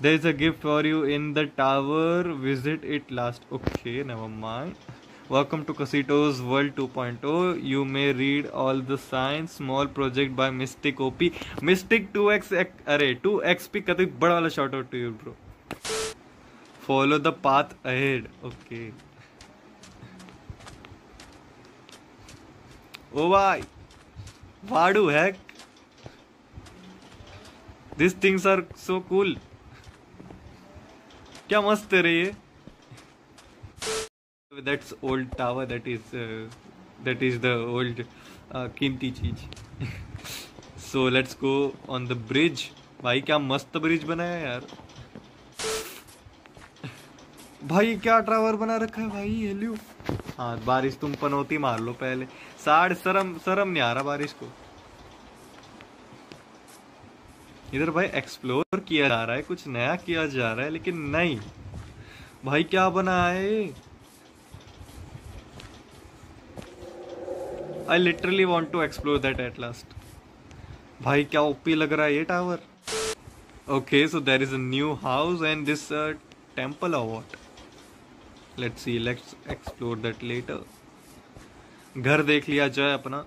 There is a gift for you in the tower. Visit it last. Okay, never mind. Welcome to Kasito's World 2.0. You may read all the signs. Small project by Mystic OP. Mystic 2x. Array 2xp. Kati bada wala shout out to you, bro. Follow the path ahead. Okay. Oh bhai. Vadu heck. These things are so cool. क्या मस्त है रे ये. That's old tower. That is the old कीमती चीज. So let's go on the bridge. भाई क्या मस्त ब्रिज बनाया यार. भाई क्या टावर बना रखा है भाई. हेल्यू. हाँ बारिश तुम पनौती मार लो पहले. साढ़ शर्म नहीं आ रहा बारिश को. इधर भाई एक्सप्लोर किया जा रहा है, कुछ नया किया जा रहा है, लेकिन नहीं भाई क्या बना है. I literally want to explore that at last. भाई क्या ओपी लग रहा है ये tower. Okay so there is a new house and this temple और what. Let's see, let's explore that later. घर देख लिया जाए अपना.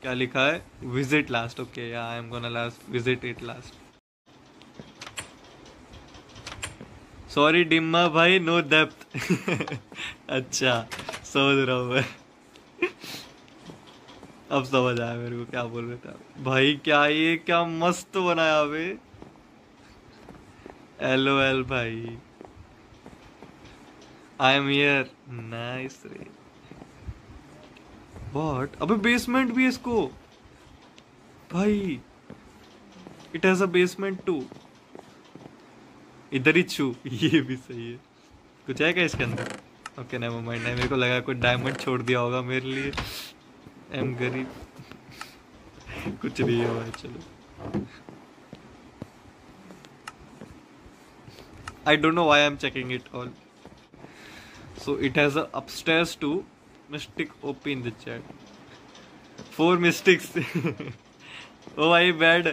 क्या लिखा है. Visit last. Okay I am gonna last visit it last. Sorry डिम्मा भाई नो डेप्थ. अच्छा समझ रहा हूँ मैं. अब समझ आया मेरे को क्या बोल रहे थे भाई. क्या ये क्या मस्त बनाया बे. LOL भाई. I am here. नाइस रे. What? अबे बेसमेंट भी इसको भाई. It has a basement too. इधर ही छू. ये भी सही है. कुछ है क्या इसके अंदर. Okay never mind. नहीं मेरे को लगा कोई डायमंड छोड़ दिया होगा मेरे लिए. आई एम गरीब. कुछ नहीं है भाई. चलो I don't know why I am checking it all. So it has a upstairs too. Mystic OP in the chat. 4 mystics. ओ भाई बैड.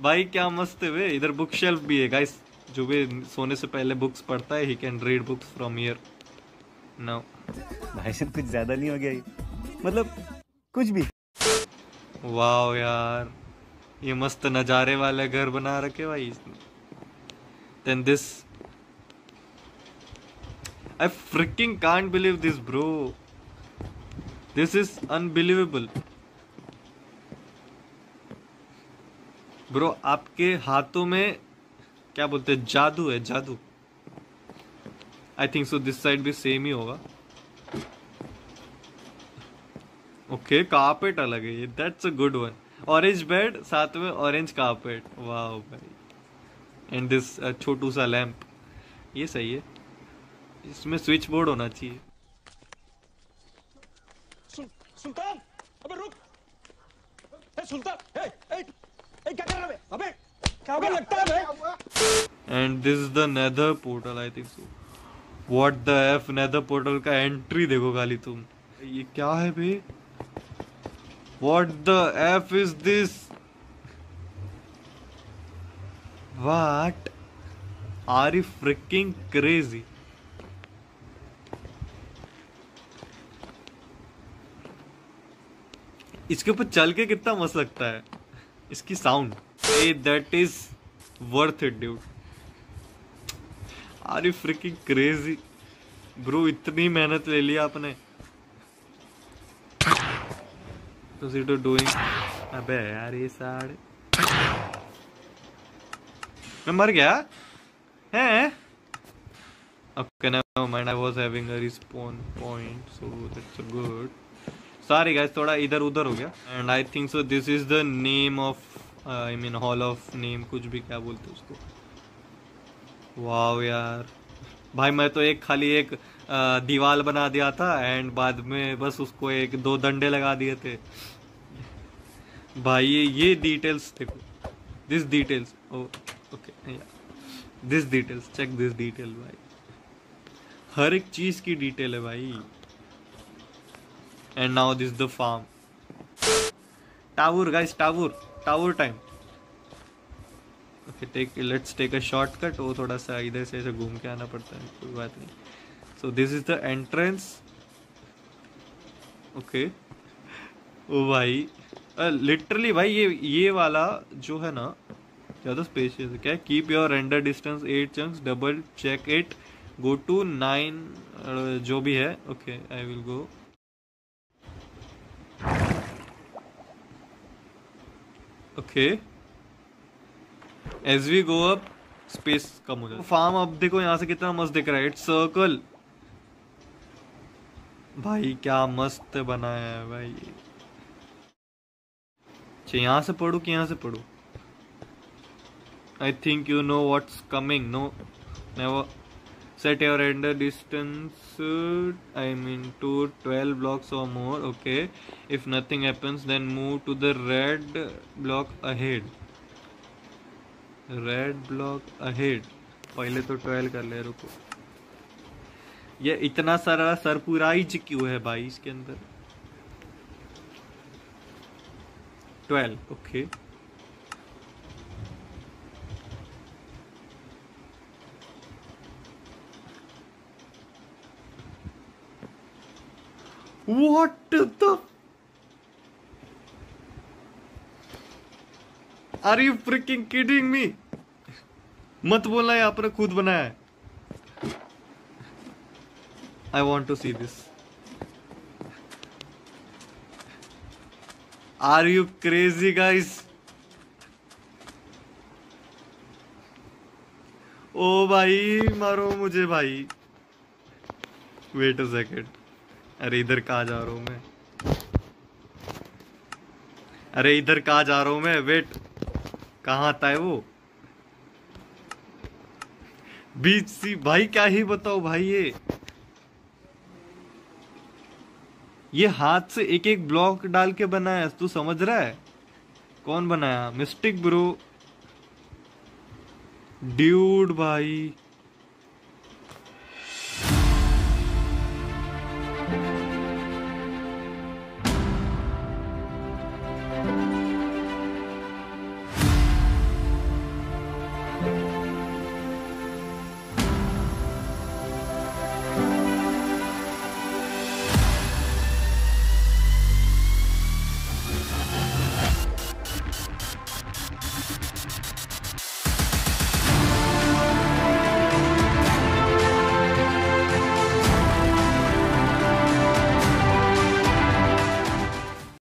भाई क्या मस्त है वे. इधर बुक शेल्फ भी है गाइस. जो भी सोने से पहले बुक्स पढ़ता है, he can read books from here. Now. भाई शायद कुछ ज्यादा नहीं हो गया ये. मतलब कुछ भी. वाओ यार ये मस्त नजारे वाला घर बना रखे भाई इसने. Then this. I freaking can't believe this bro. This is unbelievable, bro. आपके हाथों में क्या बोलते हैं जादू है. जादू. I think so. This side भी same ही होगा. Okay, carpet अलग है. That's a good one. Orange bed साथ में orange carpet. Wow भाई. And this छोटू सा लैंप. ये सही है. इसमें स्विच बोर्ड होना चाहिए. सुल्तान अबे रुक. ए सुल्तान ए ए क्या कर रहा है अबे. क्या हो गया लगता है. And this is the nether portal. I think so. What the F. Nether portal का एंट्री देखो खाली तुम. ये क्या है बे. What the F is this. What are you freaking crazy. इसके ऊपर चल के कितना मस्त लगता है. इसकी sound. Ah that is worth it dude. Are you freaking crazy bro. इतनी मेहनत ले लिया आपने. तो डूइंग. अबे यार ये साढ़े मैं मर गया है. Okay now mind. I was having a respawn point so that's a good. Sorry guys, थोड़ा इधर उधर हो गया. And I think so this is the name of I mean hall of name. कुछ भी क्या बोलते उसको. वाओ यार भाई मैं तो एक खाली एक दीवार बना दिया था एंड बाद में बस उसको एक 2 डंडे लगा दिए थे भाई. ये डिटेल्स देखो. This details. Okay this details. Check this detail भाई. हर एक चीज़ की डिटेल है भाई. And now this is the farm. Tower guys, tower time. Okay let's take a shortcut. वो थोड़ा सा इधर से ऐसे घूम के आना पड़ता है, कोई बात नहीं। So this is the entrance. Okay ओ भाई लिटरली भाई ये वाला जो है ना ज़्यादा स्पेशियस है। क्या keep your render distance 8 chunks, double check it, go to 9 जो भी है। Okay I will go. Okay as we go up space कम हो जाए। फार्म अब देखो यहाँ से कितना मस्त दिख रहा है। इट्स सर्कल भाई, क्या मस्त बनाया है भाई। अच्छा यहाँ से पढ़ू कि यहाँ से पढ़ू? I think you know what's coming. No never set your render distance I mean to 12 blocks or more। Okay if nothing happens then move to the red block ahead. Red block ahead पहले तो 12 कर ले। रुको ये इतना सारा surprise क्यों है भाई इसके अंदर? 12 okay What the? Are you freaking kidding me? मत बोलना ये आपने खुद बनाया है। I want to see this. Are you crazy guys? ओ भाई मारो मुझे भाई। Wait a second. अरे इधर कहाँ जा रहा हूँ मैं? अरे इधर कहाँ जा रहा हूँ मैं? वेट कहाँ आता है वो बीच सी भाई? क्या ही बताओ भाई। ये हाथ से एक एक ब्लॉक डाल के बनाया। तू समझ रहा है कौन बनाया? मिस्टिक ब्रो ड्यूड भाई।